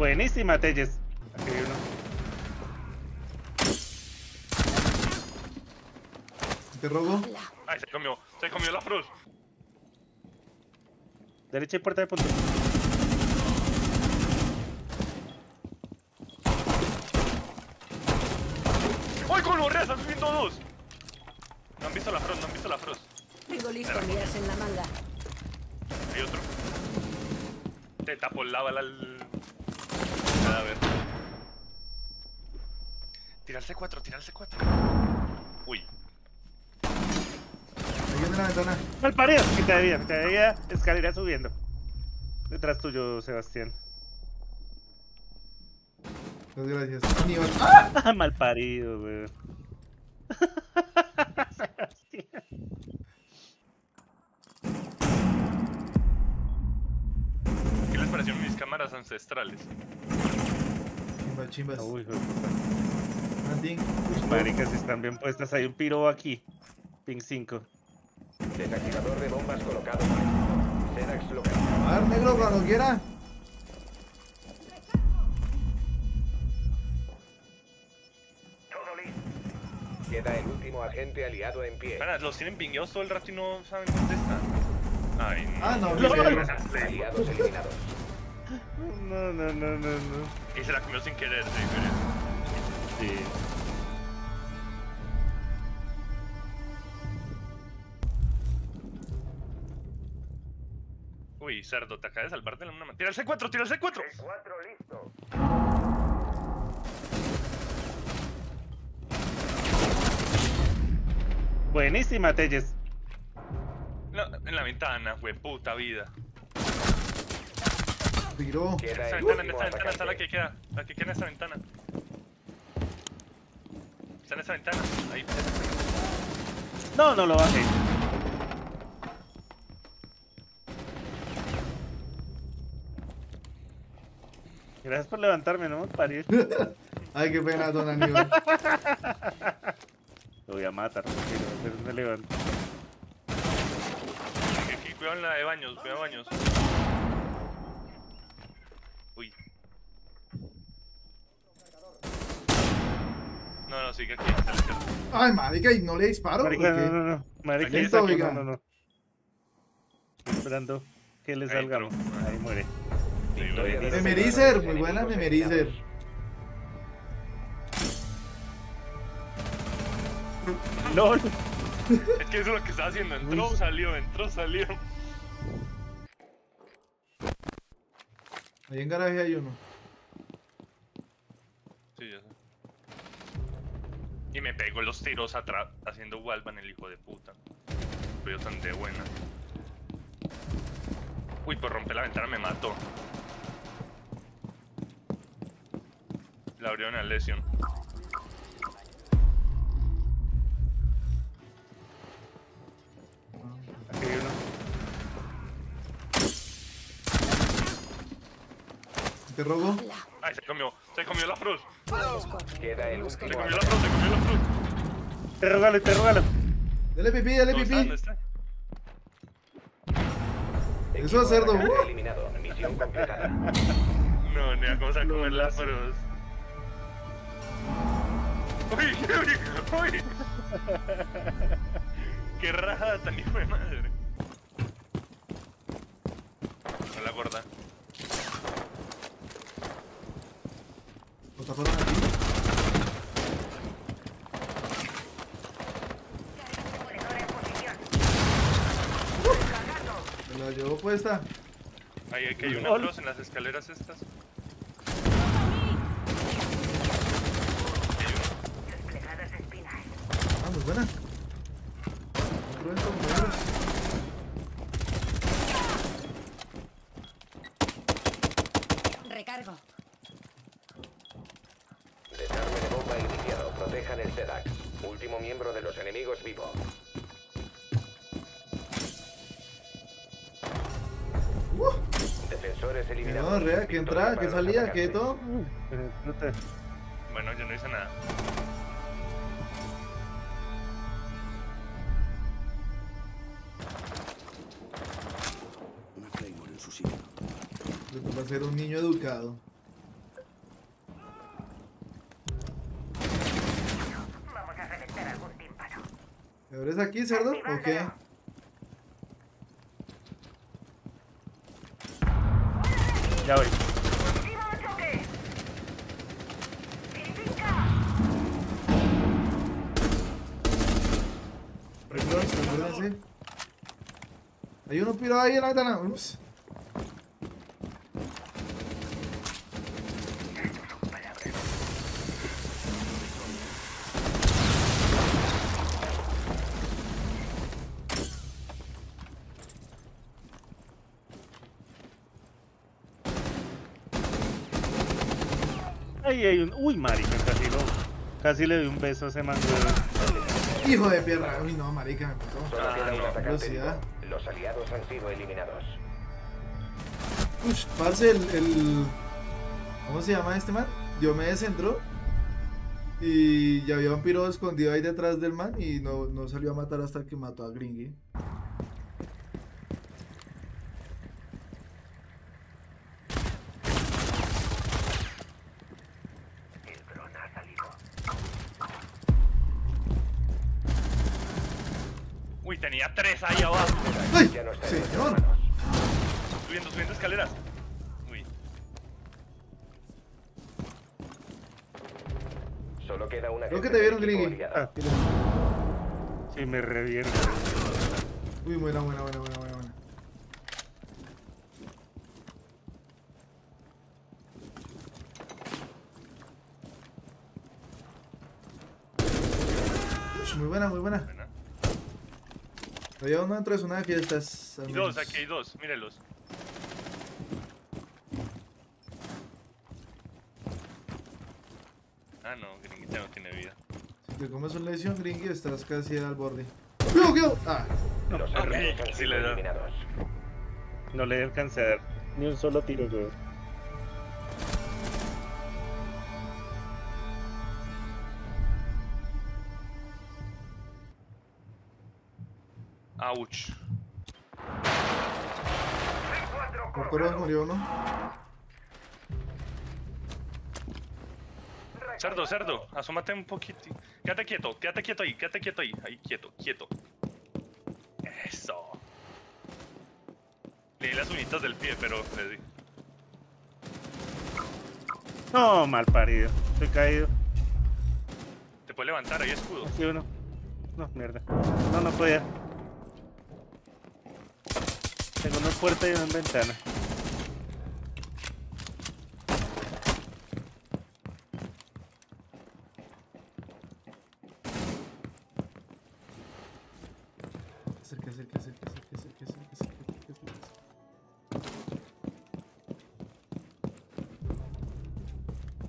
Buenísima, Téllez. ¿Te robó? Ay, se comió la Frost. Derecha y puerta de punto. ¡Ay, con los reas! ¡Están subiendo dos! No han visto la Frost, no han visto la Frost. Tengo listo, miras en la manga. Hay otro. Te tapo la bala al cadáver. Tirarse cuatro. Uy. La ventana. Al pared, mitad de vida, escalera subiendo. Detrás tuyo, Sebastián. Gracias. Aníbal. ¡Ah! Mal parido, weón. Sebastián. ¿Qué les parecieron mis cámaras ancestrales? Chimbas. Uy, maricas, están bien puestas. Hay un piro aquí. Ping 5. Desactivador de bombas colocado. Sedax localizado. A ver, negro, cuando quiera. Todo listo. Queda el último agente aliado en pie. Para, los tienen pingueados todo el rato y no saben dónde están. Ay, no. Ah, no, no. Aliados eliminados. No. Y se la comió sin querer, Sí. Uy, cerdo, te acabas de salvarte la mano. ¡Tira el C4! C4 listo. Buenísima, Téllez. No, en la ventana, güey, puta vida. Tiró. En esta ventana está la que queda en esta ventana. Está en esa ventana. Ahí. No lo bajé. Gracias por levantarme, no me parís. Ay, qué pena, Don Aníbal. Lo voy a matar, pero me levanto. Aquí, cuidado en la de baños, Uy. No, sigue aquí. Ay, marica, ¿y no le disparo? Marica, no. Marica, no. Estoy esperando que le salga. Ahí muere. Memerizer, muy buena Memerizer. LOL. Es que eso es lo que estaba haciendo. Entró, salió. Ahí en garaje hay uno. Sí, ya sé. Y me pegó los tiros atrás haciendo wallbang el hijo de puta. Fui yo tan de buena. Uy, por romper la ventana me mató. La abrió una lesión. Aquí hay uno. ¿Te robó? Ay, se comió la Frost. Se comió la Frost. Te regalo. Dale pipí. Eso es cerdo. Misión completada. No, ni vamos a comer la Frost. ¡Uy! ¡Qué rajada tan hijo de madre! No la gorda. ¿Otra forma aquí? Me la llevó puesta. Ahí hay una cruz en las escaleras estas. Buena. Recargo. Desarme de bomba iniciado. Protejan el Sedac. Último miembro de los enemigos vivo. Defensores eliminados. No, rea, que entraba, que salía, que todo. Bueno, yo no hice nada. Va a ser un niño educado. ¿Te abres aquí, cerdo? ¿O qué? Ya voy. ¿Sí? Hay uno pirado ahí en la ventana. Ups. Ahí hay un... Uy, marica, casi le doy un beso a ese man. Hijo de perra. Uy, no, marica, me mató. Solo queda un atacante. Los aliados han sido eliminados. Uy, parce, el... ¿Cómo se llama este man? Diomedes entró y ya había un piro escondido ahí detrás del man y no salió a matar hasta que mató a Gringy. Uy, tenía tres ahí abajo. ¡Ay! ¡Señor! Subiendo escaleras. Uy. Solo queda una. Creo que te vieron, Gringy. Sí, me reviento. Uy, buena. Muy buena. Había uno dentro de una fiesta. Y dos, aquí hay dos, mírelos. Ah no, Gringy ya no tiene vida. Si te comes una lesión, Gringy, estás casi al borde. ¡Cuidado! ¡Ah! Casi le da. No le alcancé a dar ni un solo tiro, güey. Ouch. Por cuerdas murió, ¿no? Cerdo, asómate un poquito. Quédate quieto ahí. Ahí, quieto. Eso. Le di las uñitas del pie, pero le di. No, mal parido. Estoy caído. Te puedes levantar, hay escudo. Sí, uno. No, mierda. No podía. Tengo una puerta y una ventana. Acerca.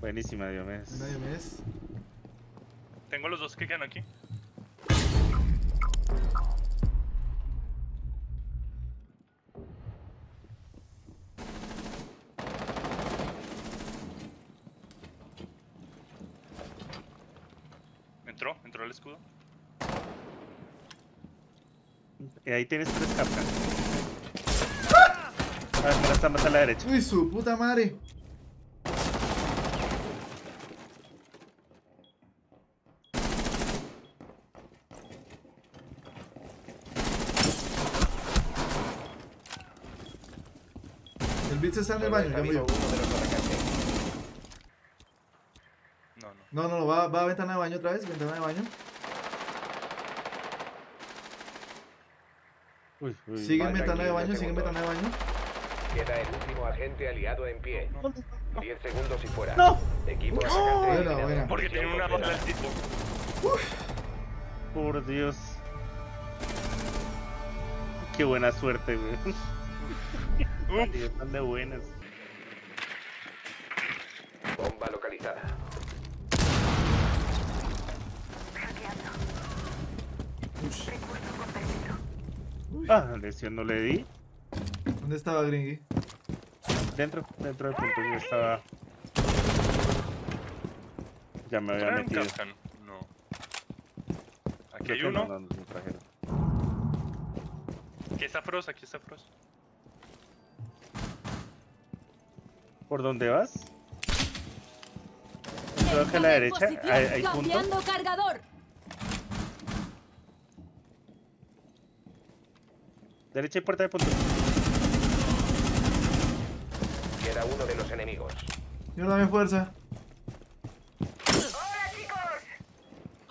Buenísima, Diomedes. Tengo los dos que quedan aquí. Entró el escudo. Y ahí tienes tres capcas. Ah, está más a la derecha. Uy, su puta madre. El bicho está en el baño, ya me llevo. No, va a ventana de baño otra vez, Uy, sigue en ventana de baño, Queda el último agente aliado en pie. 10 segundos y fuera. ¡No! Equipo atacante. Buena. Porque tiene una bala al tipo. Por Dios. Qué buena suerte, güey. Están de buenas. Bomba localizada. Ah, lesión no le di. ¿Dónde estaba Gringy? Dentro del punto yo estaba. Ya me había metido. No. Aquí hay uno. Aquí está Frost. ¿Por dónde vas? Creo que a la derecha. Hay punto. Derecha y puerta de punto. Queda uno de los enemigos. Yo dame fuerza. ¡Hola,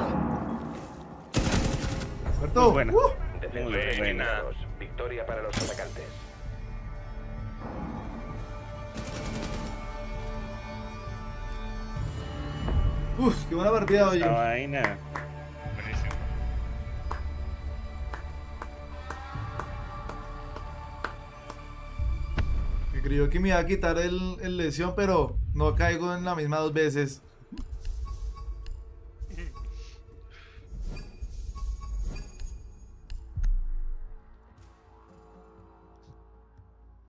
chicos! ¡Muerto! Buena. Buena. Victoria para los atacantes. Uf, qué buena partida, oye. La vaina. Buenísimo. Me creyó que me iba a quitar el lesión, pero no caigo en la misma dos veces.